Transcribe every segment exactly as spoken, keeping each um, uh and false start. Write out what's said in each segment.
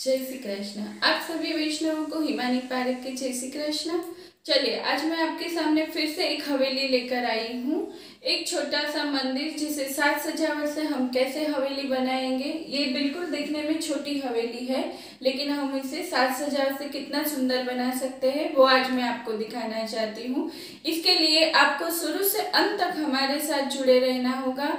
जय श्री कृष्ण। आप सभी वैष्णवों को हिमानी पारक की जय श्री कृष्ण। चलिए, आज मैं आपके सामने फिर से एक हवेली लेकर आई हूँ। एक छोटा सा मंदिर जिसे साज सजावट से हम कैसे हवेली बनाएंगे। ये बिल्कुल देखने में छोटी हवेली है, लेकिन हम इसे साज सजावट से कितना सुंदर बना सकते हैं वो आज मैं आपको दिखाना चाहती हूँ। इसके लिए आपको शुरू से अंत तक हमारे साथ जुड़े रहना होगा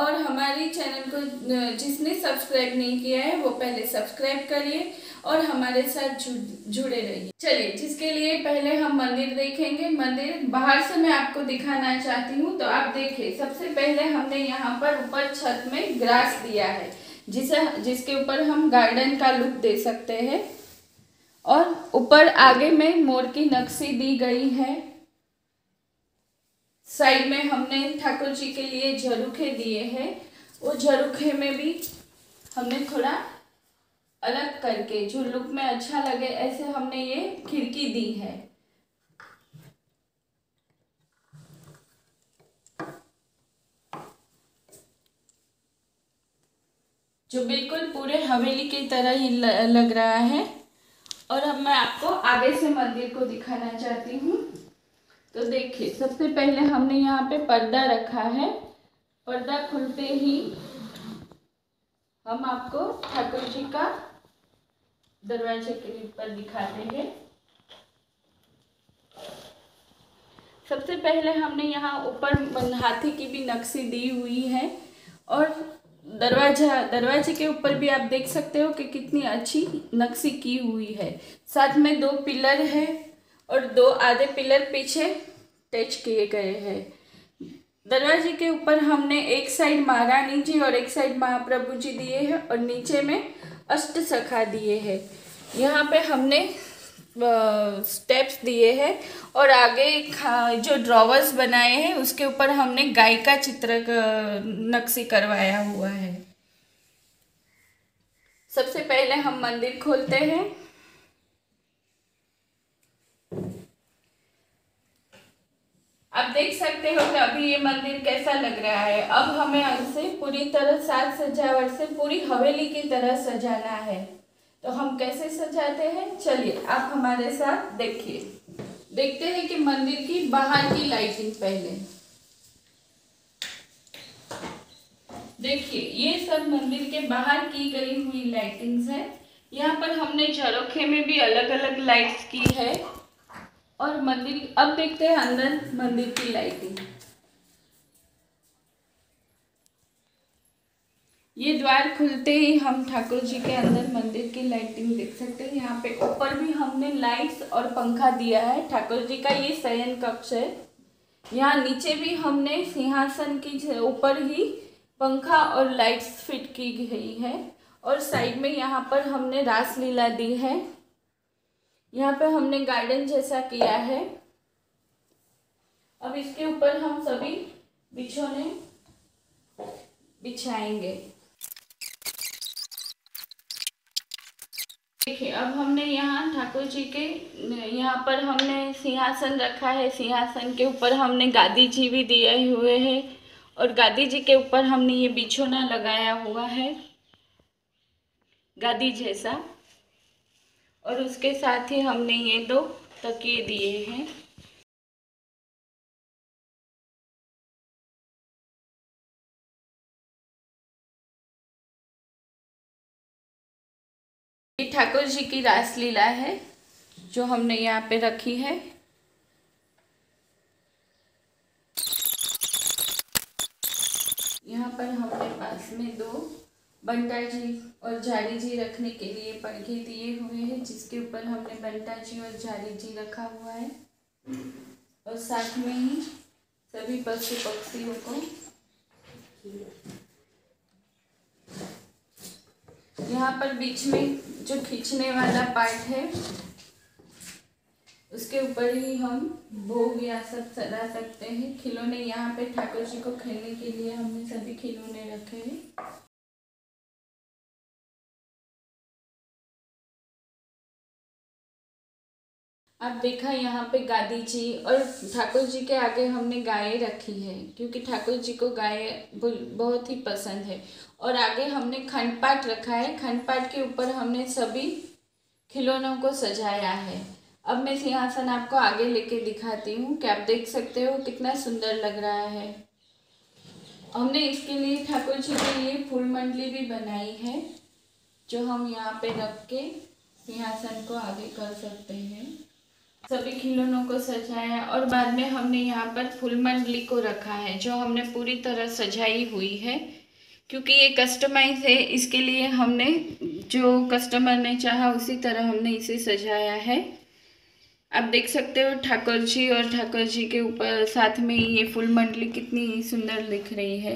और हमारे चैनल को जिसने सब्सक्राइब नहीं किया है वो पहले सब्सक्राइब करिए और हमारे साथ जुड़े रहिए। चलिए, जिसके लिए पहले हम मंदिर देखेंगे। मंदिर बाहर से मैं आपको दिखाना चाहती हूँ, तो आप देखिए। सबसे पहले हमने यहाँ पर ऊपर छत में ग्रास दिया है, जिसे जिसके ऊपर हम गार्डन का लुक दे सकते हैं, और ऊपर आगे में मोर की नक्शी दी गई है। साइड में हमने ठाकुर जी के लिए झरोखे दिए हैं, वो झरोखे में भी हमने थोड़ा अलग करके जो लुक में अच्छा लगे ऐसे हमने ये खिड़की दी है। जो बिल्कुल पूरे हवेली की तरह ही लग रहा है। और अब मैं आपको आगे से मंदिर को दिखाना चाहती हूँ। तो देखिए, सबसे पहले हमने यहाँ पे पर्दा रखा है। पर्दा खुलते ही हम आपको ठाकुर जी का दरवाजे के ऊपर दिखा देंगे। सबसे पहले हमने यहाँ ऊपर हाथी की भी नक्शी दी हुई है, और दरवाजा दरवाजे के ऊपर भी आप देख सकते हो कि कितनी अच्छी नक्शी की हुई है। साथ में दो पिलर है और दो आधे पिलर पीछे अटैच किए गए हैं। दरवाजे के ऊपर हमने एक साइड महारानी जी और एक साइड महाप्रभु जी दिए हैं, और नीचे में अष्ट सखा दिए हैं। यहाँ पे हमने स्टेप्स दिए हैं, और आगे जो ड्रॉवर्स बनाए हैं उसके ऊपर हमने गाय का चित्र नक्शी करवाया हुआ है। सबसे पहले हम मंदिर खोलते हैं। आप देख सकते हो कि अभी ये मंदिर कैसा लग रहा है। अब हमें इसे पूरी तरह साज सजावट से पूरी हवेली की तरह सजाना है, तो हम कैसे सजाते हैं चलिए आप हमारे साथ देखिए। देखते हैं कि मंदिर की बाहर की लाइटिंग पहले देखिए। ये सब मंदिर के बाहर की गई हुई लाइटिंग्स है। यहाँ पर हमने झरोखे में भी अलग अलग लाइट्स की है, और मंदिर अब देखते हैं अंदर मंदिर की लाइटिंग। ये द्वार खुलते ही हम ठाकुर जी के अंदर मंदिर की लाइटिंग देख सकते हैं। यहाँ पे ऊपर भी हमने लाइट्स और पंखा दिया है। ठाकुर जी का ये शयन कक्ष है। यहाँ नीचे भी हमने सिंहासन की ऊपर ही पंखा और लाइट्स फिट की गई है, और साइड में यहाँ पर हमने रासलीला दी है। यहाँ पर हमने गार्डन जैसा किया है। अब इसके ऊपर हम सभी बिछौने बिछाएंगे। देखिए, अब हमने यहाँ ठाकुर जी के यहाँ पर हमने सिंहासन रखा है। सिंहासन के ऊपर हमने गादी जी भी दिए हुए हैं, और गादी जी के ऊपर हमने ये बिछौना लगाया हुआ है गादी जैसा, और उसके साथ ही हमने ये दो तकिए दिए हैं। ये ठाकुर जी की रासलीला है जो हमने यहाँ पे रखी है। यहाँ पर हमने पास में दो बंटा जी और झाड़ी जी रखने के लिए पंखे दिए हुए हैं, जिसके ऊपर हमने बंटा जी और झाड़ी जी रखा हुआ है, और साथ में ही सभी पशु पक्षियों को। यहाँ पर बीच में जो खींचने वाला पार्ट है उसके ऊपर ही हम भोग या सब सजा सकते हैं। खिलौने यहाँ पे ठाकुर जी को खेलने के लिए हमने सभी खिलौने रखे हैं। आप देखा यहाँ पे गादी जी और ठाकुर जी के आगे हमने गायें रखी है, क्योंकि ठाकुर जी को गायें बहुत ही पसंद है, और आगे हमने खंड पाठ रखा है। खंड पाठ के ऊपर हमने सभी खिलौनों को सजाया है। अब मैं सिंहासन आपको आगे लेके दिखाती हूँ कि आप देख सकते हो कितना सुंदर लग रहा है। हमने इसके लिए ठाकुर जी के लिए फूल मंडली भी बनाई है, जो हम यहाँ पे रख के सिंहासन को आगे कर सकते हैं। सभी खिलौनों को सजाया और बाद में हमने यहाँ पर फूल मंडली को रखा है, जो हमने पूरी तरह सजाई हुई है, क्योंकि ये कस्टमाइज है। इसके लिए हमने जो कस्टमर ने चाहा उसी तरह हमने इसे सजाया है। आप देख सकते हो ठाकुर जी और ठाकुर जी के ऊपर साथ में ये फूल मंडली कितनी सुंदर दिख रही है।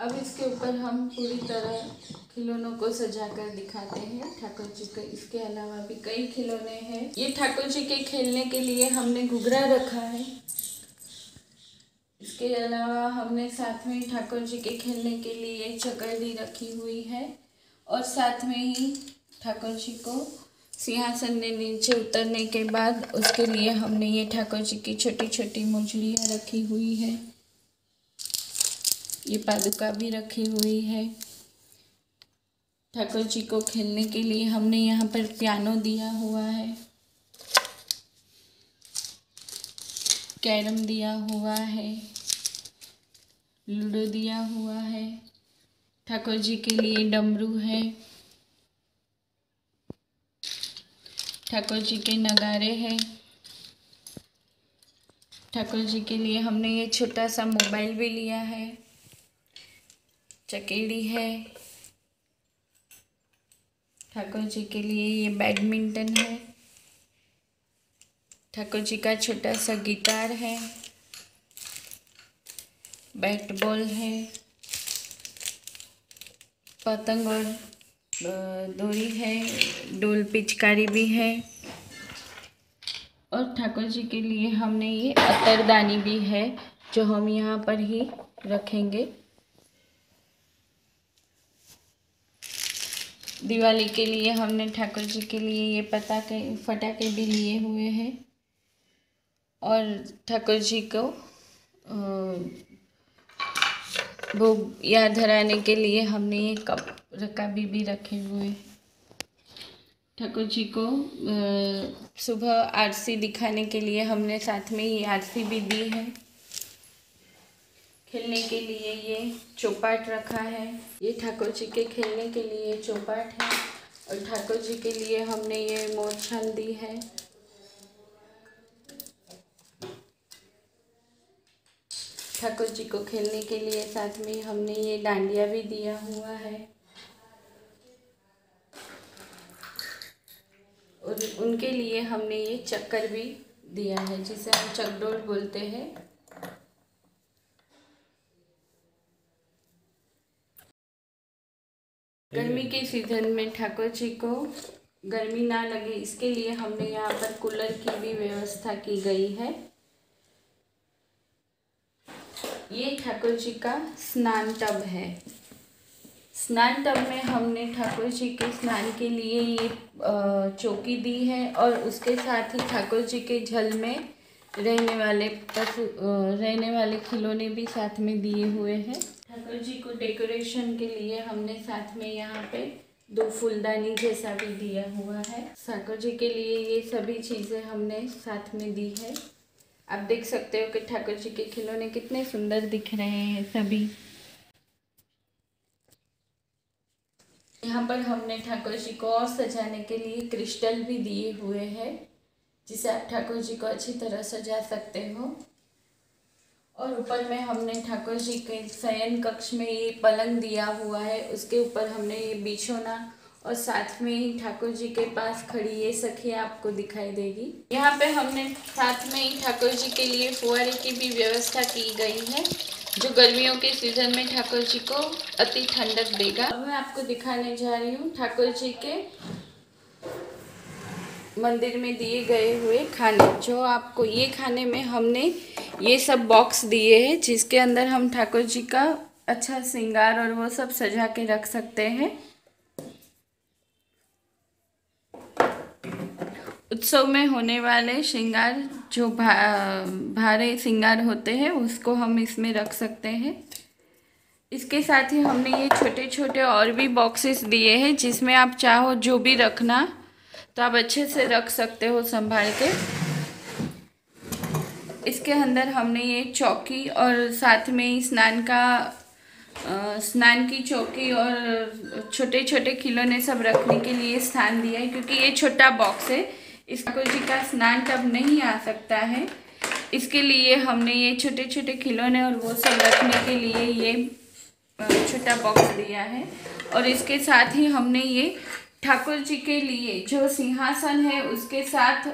अब इसके ऊपर हम पूरी तरह खिलौनों को सजाकर दिखाते हैं। ठाकुर जी के इसके अलावा भी कई खिलौने हैं। ये ठाकुर जी के खेलने के लिए हमने घुघरा रखा है। इसके अलावा हमने साथ में ठाकुर जी के खेलने के लिए चकरड़ी रखी हुई है और साथ में ही ठाकुर जी को सिंहासन में नीचे उतरने के बाद उसके लिए हमने ये ठाकुर जी की छोटी छोटी मुंजलियाँ रखी हुई है। ये पादुका भी रखी हुई है। ठाकुर जी को खेलने के लिए हमने यहाँ पर पियानो दिया हुआ है, कैरम दिया हुआ है, लूडो दिया हुआ है, ठाकुर जी के लिए डमरू है, ठाकुर जी के नगारे हैं। ठाकुर जी के लिए हमने ये छोटा सा मोबाइल भी लिया है, चकेली है, ठाकुर जी के लिए ये बैडमिंटन है, ठाकुर जी का छोटा सा गिटार है, बैट बॉल है, पतंग और डोरी है, डोल पिचकारी भी है, और ठाकुर जी के लिए हमने ये अतरदानी भी है, जो हम यहाँ पर ही रखेंगे। दिवाली के लिए हमने ठाकुर जी के लिए ये पटाखे फटाके भी लिए हुए हैं और ठाकुर जी को भोग याद धराने के लिए हमने ये कप रकाबी भी रखे हुए। ठाकुर जी को सुबह आरसी दिखाने के लिए हमने साथ में ये आरसी भी दी है। खेलने के लिए ये चौपाट रखा है। ये ठाकुर जी के खेलने के लिए चौपाट है और ठाकुर जी के लिए हमने ये मोरछाल दी है। ठाकुर जी को खेलने के लिए साथ में हमने ये डांडिया भी दिया हुआ है और उनके लिए हमने ये चक्कर भी दिया है, जिसे हम चकडोल बोलते हैं। गर्मी के सीजन में ठाकुर जी को गर्मी ना लगे, इसके लिए हमने यहाँ पर कूलर की भी व्यवस्था की गई है। ये ठाकुर जी का स्नान टब है। स्नान टब में हमने ठाकुर जी के स्नान के लिए ये चौकी दी है और उसके साथ ही ठाकुर जी के जल में रहने वाले पशु रहने वाले खिलौने भी साथ में दिए हुए हैं। ठाकुर जी को डेकोरेशन के लिए हमने साथ में यहाँ पे दो फूलदानी जैसा भी दिया हुआ है। ठाकुर जी के लिए ये सभी चीज़ें हमने साथ में दी है। आप देख सकते हो कि ठाकुर जी के खिलौने कितने सुंदर दिख रहे हैं। सभी यहाँ पर हमने ठाकुर जी को और सजाने के लिए क्रिस्टल भी दिए हुए हैं, जिसे आप ठाकुर जी को अच्छी तरह सजा सकते हो। और ऊपर में हमने ठाकुर जी के शयन कक्ष में ये पलंग दिया हुआ है, उसके ऊपर हमने ये बिछोना और साथ में ही ठाकुर जी के पास खड़ी ये सखिया आपको दिखाई देगी। यहाँ पे हमने साथ में ही ठाकुर जी के लिए फुहारे की भी व्यवस्था की गई है, जो गर्मियों के सीजन में ठाकुर जी को अति ठंडक देगा। अब मैं आपको दिखाने जा रही हूँ ठाकुर जी के मंदिर में दिए गए हुए खाने, जो आपको ये खाने में हमने ये सब बॉक्स दिए हैं, जिसके अंदर हम ठाकुर जी का अच्छा श्रृंगार और वो सब सजा के रख सकते हैं। उत्सव में होने वाले श्रृंगार जो भा, भारे श्रृंगार होते हैं उसको हम इसमें रख सकते हैं। इसके साथ ही हमने ये छोटे छोटे और भी बॉक्सेस दिए हैं जिसमें आप चाहो जो भी रखना तो आप अच्छे से रख सकते हो संभाल के। इसके अंदर हमने ये चौकी और साथ में स्नान का आ, स्नान की चौकी और छोटे छोटे खिलौने सब रखने के लिए स्थान दिया है, क्योंकि ये छोटा बॉक्स है, इस ठाकुर जी का स्नान टब नहीं आ सकता है। इसके लिए हमने ये छोटे छोटे खिलौने और वो सब रखने के लिए ये छोटा बॉक्स दिया है। और इसके साथ ही हमने ये ठाकुर जी के लिए जो सिंहासन है उसके साथ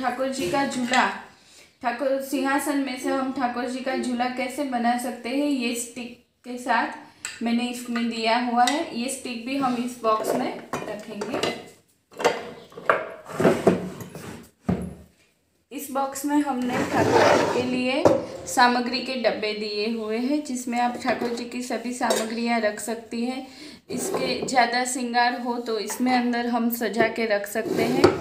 ठाकुर जी का झूला, ठाकुर सिंहासन में से हम ठाकुर जी का झूला कैसे बना सकते हैं ये स्टिक के साथ मैंने इसमें दिया हुआ है। ये स्टिक भी हम इस बॉक्स में रखेंगे। इस बॉक्स में हमने ठाकुर जी के लिए सामग्री के डब्बे दिए हुए हैं जिसमें आप ठाकुर जी की सभी सामग्रियां रख सकती हैं। इसके ज़्यादा श्रृंगार हो तो इसमें अंदर हम सजा के रख सकते हैं।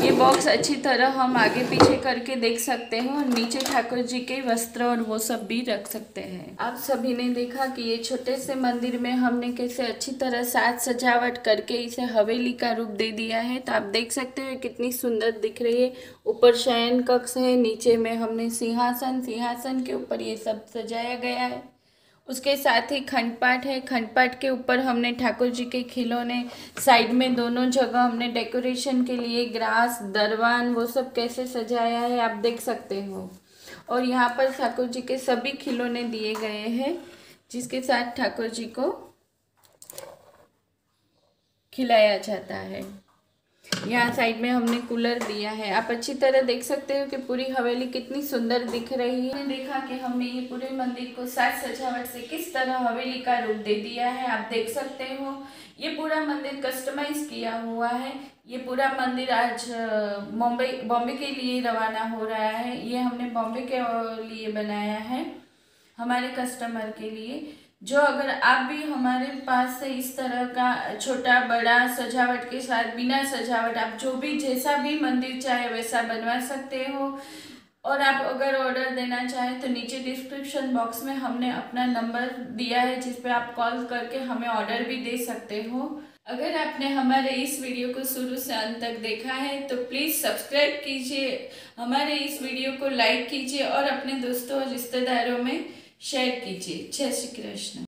ये बॉक्स अच्छी तरह हम आगे पीछे करके देख सकते हैं और नीचे ठाकुर जी के वस्त्र और वो सब भी रख सकते हैं। आप सभी ने देखा कि ये छोटे से मंदिर में हमने कैसे अच्छी तरह साज सजावट करके इसे हवेली का रूप दे दिया है। तो आप देख सकते हो कितनी सुंदर दिख रही है। ऊपर शयन कक्ष है, नीचे में हमने सिंहासन, सिंहासन के ऊपर ये सब सजाया गया है। उसके साथ ही खंडपाठ है, खंडपाठ के ऊपर हमने ठाकुर जी के खिलौने, साइड में दोनों जगह हमने डेकोरेशन के लिए ग्रास, दरवान वो सब कैसे सजाया है आप देख सकते हो। और यहाँ पर ठाकुर जी के सभी खिलौने दिए गए हैं जिसके साथ ठाकुर जी को खिलाया जाता है। यहाँ साइड में हमने कूलर दिया है। आप अच्छी तरह देख सकते हो कि पूरी हवेली कितनी सुंदर दिख रही है। देखा कि हमने ये पूरे मंदिर को साज सजावट से किस तरह हवेली का रूप दे दिया है। आप देख सकते हो ये पूरा मंदिर कस्टमाइज किया हुआ है। ये पूरा मंदिर आज मुंबई बॉम्बे के लिए रवाना हो रहा है। ये हमने बॉम्बे के लिए बनाया है हमारे कस्टमर के लिए। जो अगर आप भी हमारे पास से इस तरह का छोटा बड़ा सजावट के साथ बिना सजावट आप जो भी जैसा भी मंदिर चाहे वैसा बनवा सकते हो। और आप अगर ऑर्डर देना चाहें तो नीचे डिस्क्रिप्शन बॉक्स में हमने अपना नंबर दिया है जिस पे आप कॉल करके हमें ऑर्डर भी दे सकते हो। अगर आपने हमारे इस वीडियो को शुरू से अंत तक देखा है तो प्लीज़ सब्सक्राइब कीजिए, हमारे इस वीडियो को लाइक कीजिए और अपने दोस्तों और रिश्तेदारों में शेयर कीजिए। जय श्री कृष्ण।